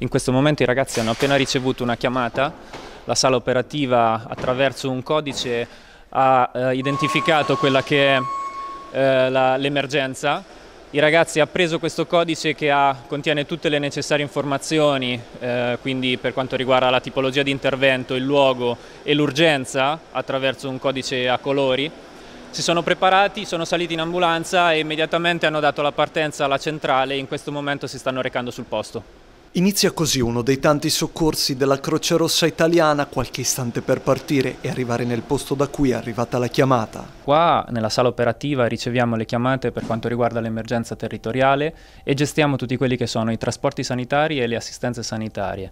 In questo momento i ragazzi hanno appena ricevuto una chiamata, la sala operativa attraverso un codice ha identificato quella che è l'emergenza. I ragazzi hanno preso questo codice che contiene tutte le necessarie informazioni, quindi per quanto riguarda la tipologia di intervento, il luogo e l'urgenza, attraverso un codice a colori. Si sono preparati, sono saliti in ambulanza e immediatamente hanno dato la partenza alla centrale e in questo momento si stanno recando sul posto. Inizia così uno dei tanti soccorsi della Croce Rossa Italiana, qualche istante per partire e arrivare nel posto da cui è arrivata la chiamata. Qua nella sala operativa riceviamo le chiamate per quanto riguarda l'emergenza territoriale e gestiamo tutti quelli che sono i trasporti sanitari e le assistenze sanitarie.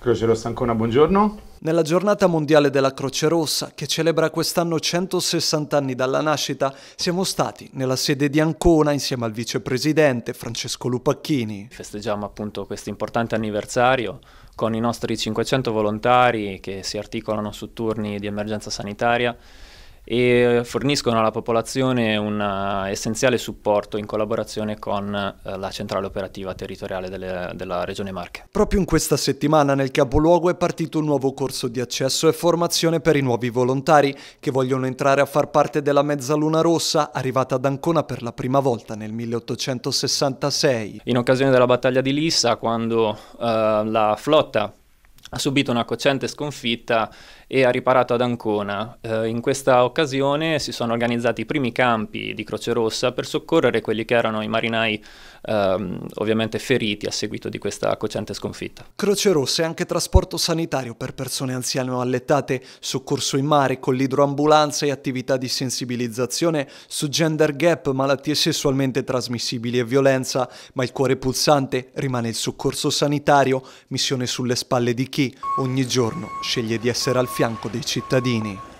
Croce Rossa Ancona, buongiorno. Nella giornata mondiale della Croce Rossa, che celebra quest'anno 160 anni dalla nascita, siamo stati nella sede di Ancona insieme al vicepresidente Francesco Lupacchini. Festeggiamo appunto questo importante anniversario con i nostri 500 volontari che si articolano su turni di emergenza sanitaria e forniscono alla popolazione un essenziale supporto in collaborazione con la centrale operativa territoriale della Regione Marche. Proprio in questa settimana nel capoluogo è partito un nuovo corso di accesso e formazione per i nuovi volontari che vogliono entrare a far parte della Mezzaluna Rossa, arrivata ad Ancona per la prima volta nel 1866. In occasione della battaglia di Lissa, quando la flotta ha subito una cocente sconfitta e ha riparato ad Ancona. In questa occasione si sono organizzati i primi campi di Croce Rossa per soccorrere quelli che erano i marinai ovviamente feriti a seguito di questa cocente sconfitta. Croce Rossa è anche trasporto sanitario per persone anziane o allettate, soccorso in mare con l'idroambulanza e attività di sensibilizzazione su gender gap, malattie sessualmente trasmissibili e violenza, ma il cuore pulsante rimane il soccorso sanitario, missione sulle spalle di chi ogni giorno sceglie di essere al fianco dei cittadini.